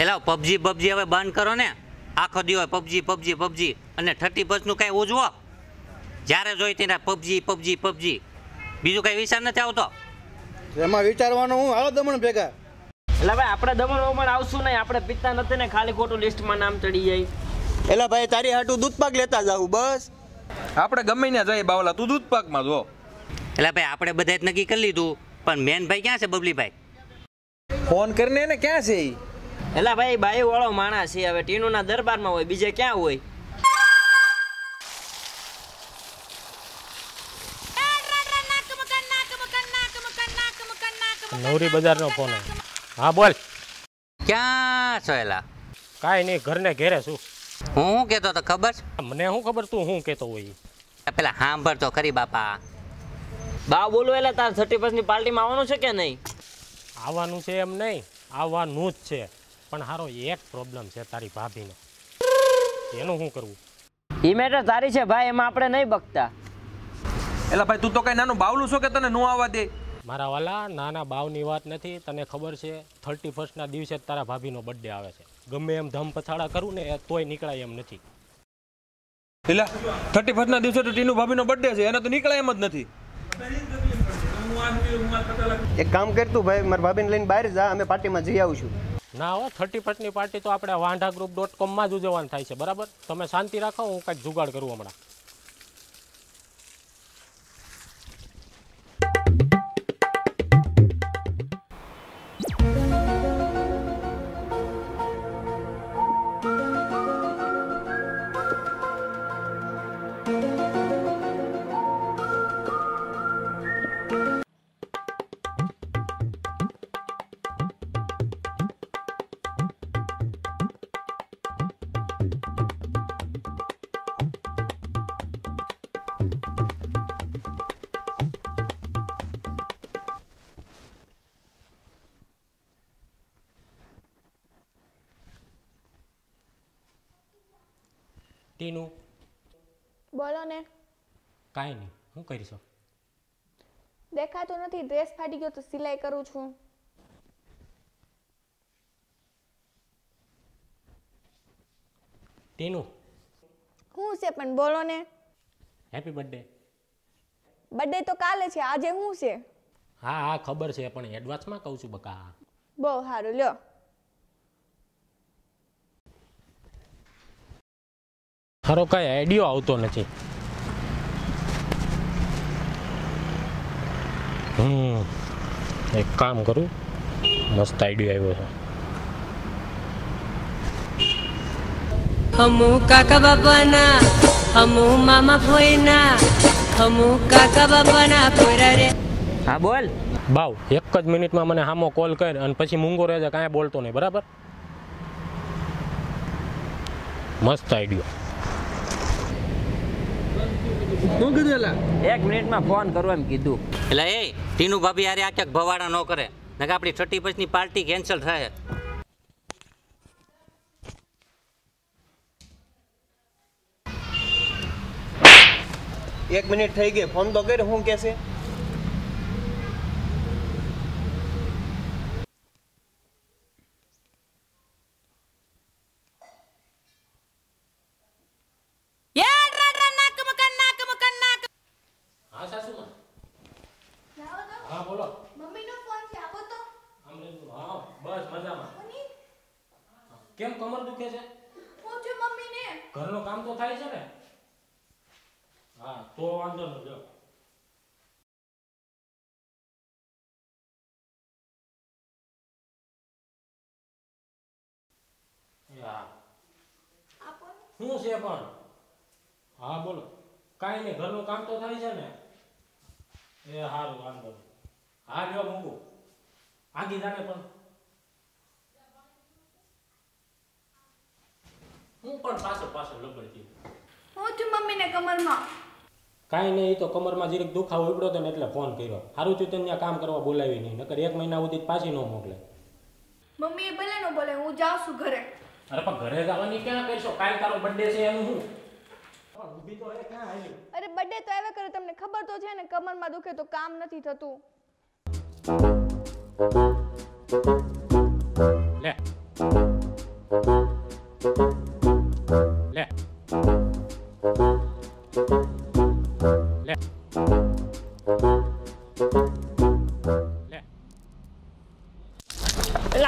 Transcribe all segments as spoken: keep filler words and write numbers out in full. Hello PUBG PUBG हवे बंद करो ने। आखो दी पबजी पबजी पबजी अने थर्टी फर्स्ट नु कई उजवो ज्यारे जोई तेना पबजी पबजी पबजी बीजो कई विचार नथी आवतो। एमा विचारवानो हूं हालो दमण भेगा। एला भाई आपणे दमण ओमण आवसु नहीं, आपणे पिता नथी ने खाली खोटू लिस्ट मां नाम चढ़ी जाय। एला भाई तारी हाटू दूधपाक लेता जाऊ बस। आपणे गम्मे ने जाय बावला तू दूधपाक मां जो। एला भाई आपणे बधाय नक्की कर लीधुं पण मेन भाई क्यां छे? बबली भाई फोन करने ने क्यां छे? एला भाई भाई वाळो माणस छे हवे टीनू ना दरबार में होय बीजे क्यां होय। नौरी बाजार नो फोन है। हां बोल क्यां छो? एला काई नहीं घर ने घेरे छु। हूं केतो तो खबर मने हूं खबर तू हूं केतो होई। पेला सांभळ तो खरी बापा। बा बोलो एला तार थर्टी फर्स्ट ની પાર્ટી માં આવવાનું છે કે નહીં? આવવાનું છે એમ નહીં, આવવાનું જ છે। પણ હારો એક પ્રોબ્લેમ છે તારી ભાભીનો, એનું શું કરવું? ઈ મેટર તારી છે ભાઈ, એમાં આપણે નહીં બકતા। એલા ભાઈ તું તો કઈ નાનો બાવલું છો કે તને નો આવવા દે? મારા વાલા નાના બાવની વાત નથી, તને ખબર છે થર્ટી ફર્સ્ટ ના દિવસે તારા ભાભીનો બર્થડે આવે છે। ગમે એમ ધમ પછાડા કરું ને તોય નીકળાય એમ નથી। એલા થર્ટી ફર્સ્ટ ના દિવસે તો ટીનુ ભાભીનો બર્થડે છે, એને તો નીકળાય એમ જ નથી। એક કામ કર તું ભાઈ મારા ભાભીને લઈને બહાર જા, અમે પાર્ટીમાં જઈ આવીશું। ના હો થર્ટી ફર્સ્ટ ની પાર્ટી તો આપણે વાંઢા ગ્રુપ ડોટ કોમ માં જ ઉજવવાની થાય છે, બરાબર? તમે શાંતિ રાખો, હું કાંઈક જુગાડ કરું હમણાં। टीनू बोलो ने। काई नहीं हूं करी सो देखा तो नहीं, ड्रेस फाटी गयो तो सिलाई करू छू। टीनू हूं से पण बोलो ने। Happy birthday. बर्थडे तो काले छे, आजे हूं से। हां हां खबर छे पण एडवांस में कहू छू बका। बो हारू ल्यो। हारो कई आइडियो आवतो नथी। हम्म एक काम करू, मस्त आइडियो आव्यो छे। हमू काका बाबाना हमू मामा भोयना हमू काका बाबाना कोरा रे। हां बोल बाव एक ज मिनिट में मने हामो कॉल कर अन पछी मूंगो रहे जे काई बोलतो नहीं, बराबर? मस्त आइडियो। નો કીધેલા એક મિનિટ માં ફોન કરો એમ કીધું। એટલે એ ટીનુ ભાભી આરે આ ક્યાંક ભવાડા નો કરે, નકર આપણી થર્ટી ફર્સ્ટ ની પાર્ટી કેન્સલ થાય। એક મિનિટ થઈ ગઈ, ફોન તો કર। હું કેસે કેમ કમર દુખે છે? પોચે મમ્મી ને ઘરનો કામ તો થાય છે ને। હા તો વાંધો ન જો। યા આપો શું છે પણ? હા બોલો કાઈ ને ઘરનો કામ તો થાય છે ને। એ હારું વાંધો હા જો મૂકો આગી જાને પણ હું પણ પાછો પાછો લબડતી હું છું મમ્મી ને કમર માં। કાઈ નઈ તો કમર માં જીરેક દુખાવો ઉપડ્યો તો ને એટલે ફોન કર્યો। હારું થયું તને કામ કરવા બોલાવી નહીં, નકર એક મહિના સુધી પાછી નો મોકલે। મમ્મી એ ભલે નો બોલે હું જાઉં છું ઘરે। અરે પણ ઘરે જવાની ક્યાં કરશો? કાલ તારો બર્થડે છે એનું હું પણ ઊભી તો હે ક્યાં આવી? અરે બર્થડે તો આવે કરે, તમને ખબર તો છે ને કમર માં દુખે તો કામ નથી થતું। લે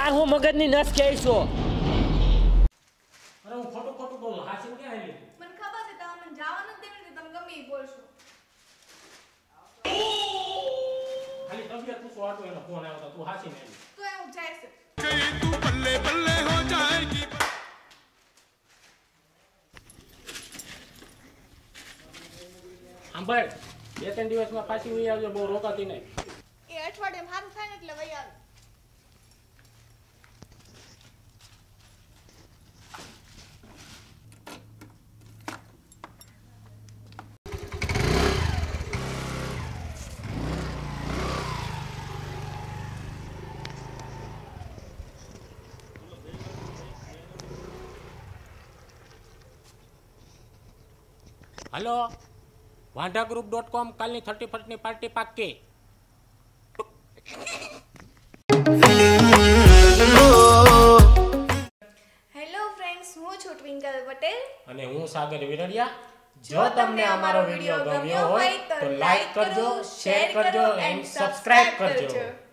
કાહો મગજની નસ કે છો અરે હું ખોટું ખોટું બોલું હાચું કે આલી મને ખબર છે તમે મને જવાનું જ દેને તમે ગમે એ બોલશો ખાલી તબિયત પૂછો આતો એનો ફોન આવ્યો તો તું હાચી ને તો એ હું જાય છે કઈ તું બલ્લે બલ્લે હો જાયેગી આંબર બે ત્રણ દિવસમાં પાછી ઉઈ આવજો બહુ રોકાતી નહીં એ અઠવાડે મારું થાય ને એટલે વઈ આવ हेलो वांडा ग्रुप डॉट कॉम कल थर्टी फर्स्ट नी पार्टी पाक्की हेलो फ्रेंड्स हूँ छु ट्विंकल पटेल अने हूँ सागर विरड़िया जो तमने हमारो वीडियो गम्यो होय तो लाइक करजो शेयर करजो एंड सब्सक्राइब करजो।